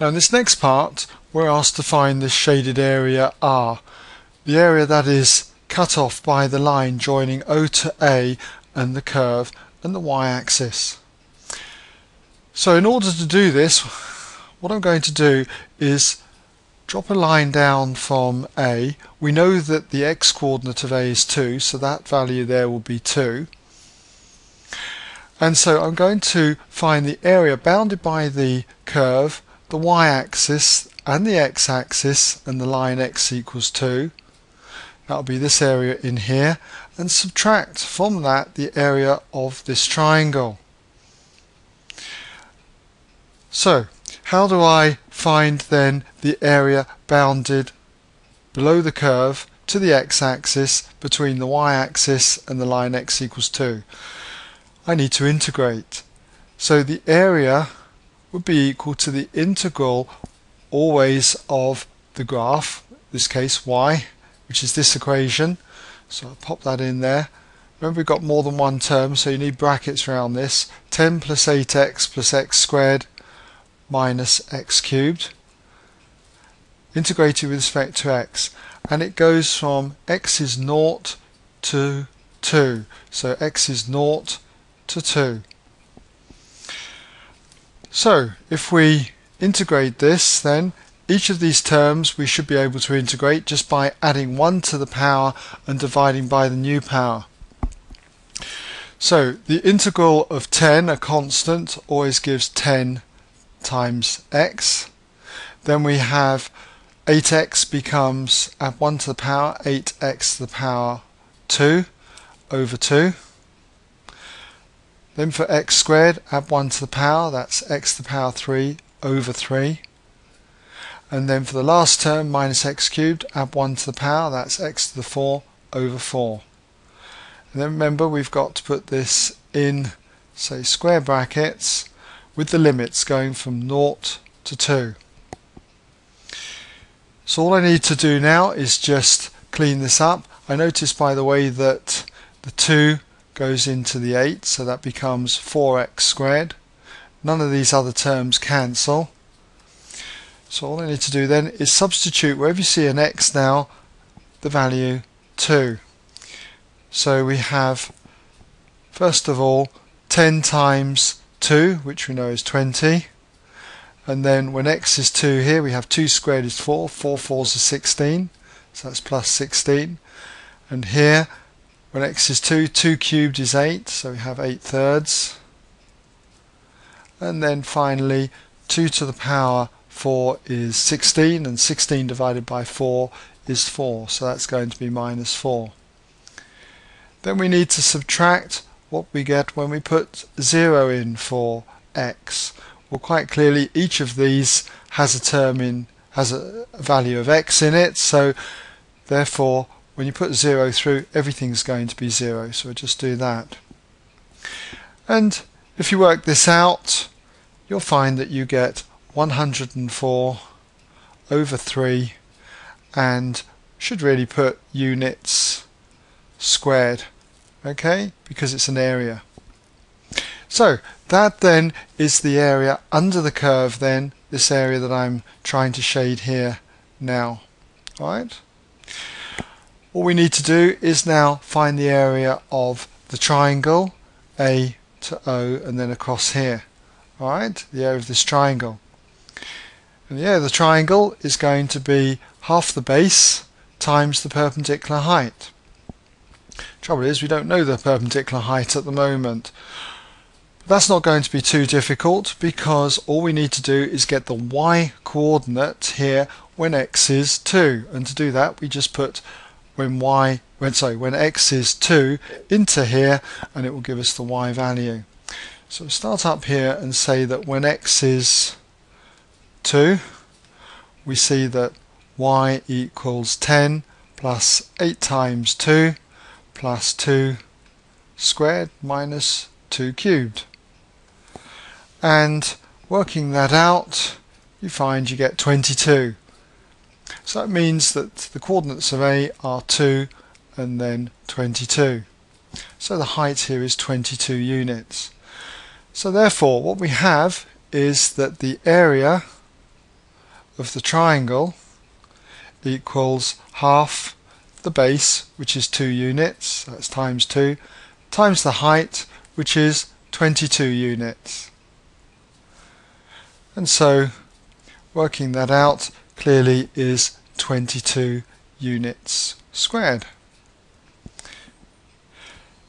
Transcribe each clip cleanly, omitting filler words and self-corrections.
Now in this next part we're asked to find the shaded area R, the area that is cut off by the line joining O to A and the curve and the y-axis. So in order to do this, what I'm going to do is drop a line down from A. We know that the x-coordinate of A is 2, so that value there will be 2. And so I'm going to find the area bounded by the curve, the y-axis and the x-axis, and the line x equals 2. That'll be this area in here, and subtract from that the area of this triangle. So how do I find then the area bounded below the curve to the x-axis, between the y-axis and the line x equals 2? I need to integrate. So the area would be equal to the integral always of the graph, in this case y, which is this equation. So I'll pop that in there. Remember, we've got more than one term, so you need brackets around this. 10 plus 8x plus x squared minus x cubed, integrated with respect to x, and it goes from x is 0 to 2, so x is 0 to 2. So if we integrate this, then each of these terms we should be able to integrate just by adding 1 to the power and dividing by the new power. So the integral of 10, a constant, always gives 10 times x. Then we have 8x becomes, add 1 to the power, 8x to the power 2 over 2. Then for x squared, add 1 to the power, that's x to the power 3 over 3. And then for the last term, minus x cubed, add 1 to the power, that's x to the 4 over 4. And then remember, we've got to put this in, say, square brackets, with the limits going from 0 to 2. So all I need to do now is just clean this up. I notice, by the way, that the 2 goes into the 8, so that becomes 4x squared. None of these other terms cancel. So all I need to do then is substitute wherever you see an x now, the value 2. So we have, first of all, 10 times 2, which we know is 20, and then when x is 2 here, we have 2 squared is 4, 4 fours is 16, so that's plus 16, and here when x is 2, 2 cubed is 8, so we have 8 thirds, and then finally 2 to the power 4 is 16, and 16 divided by 4 is 4, so that's going to be minus 4. Then we need to subtract what we get when we put 0 in for x. Well, quite clearly each of these has a term in, has a value of x in it, so therefore when you put 0 through, everything's going to be 0, so we'll just do that. And if you work this out, you'll find that you get 104 over 3, and should really put units squared, okay, because it's an area. So that then is the area under the curve, then this area that I'm trying to shade here now. Alright, all we need to do is now find the area of the triangle A to O and then across here. Alright, the area of this triangle, and the area of the triangle is going to be half the base times the perpendicular height. Trouble is, we don't know the perpendicular height at the moment. But that's not going to be too difficult, because all we need to do is get the y-coordinate here when x is 2, and to do that we just put when x is 2 into here, and it will give us the y value. So start up here and say that when x is 2, we see that y equals 10 plus 8 times 2 plus 2 squared minus 2 cubed. And working that out, you find you get 22. So that means that the coordinates of A are 2 and then 22. So the height here is 22 units. So therefore what we have is that the area of the triangle equals half the base, which is 2 units, that's times 2, times the height, which is 22 units. And so working that out clearly is 22 units squared.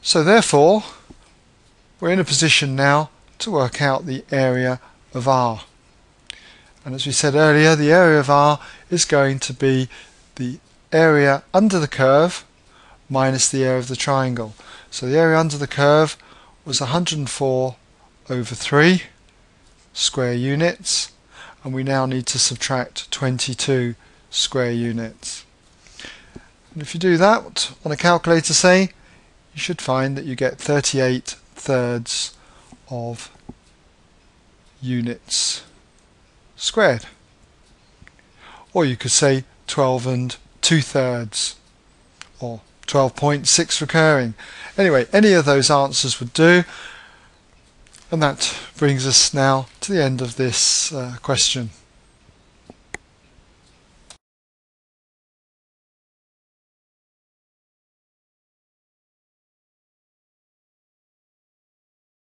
So therefore we're in a position now to work out the area of R. And as we said earlier, the area of R is going to be the area under the curve minus the area of the triangle. So the area under the curve was 104 over 3 square units, and we now need to subtract 22 square units. And if you do that on a calculator, say, you should find that you get 38 thirds of units squared. Or you could say 12 2/3 or 12.6 recurring. Anyway, any of those answers would do. And that brings us now to the end of this question.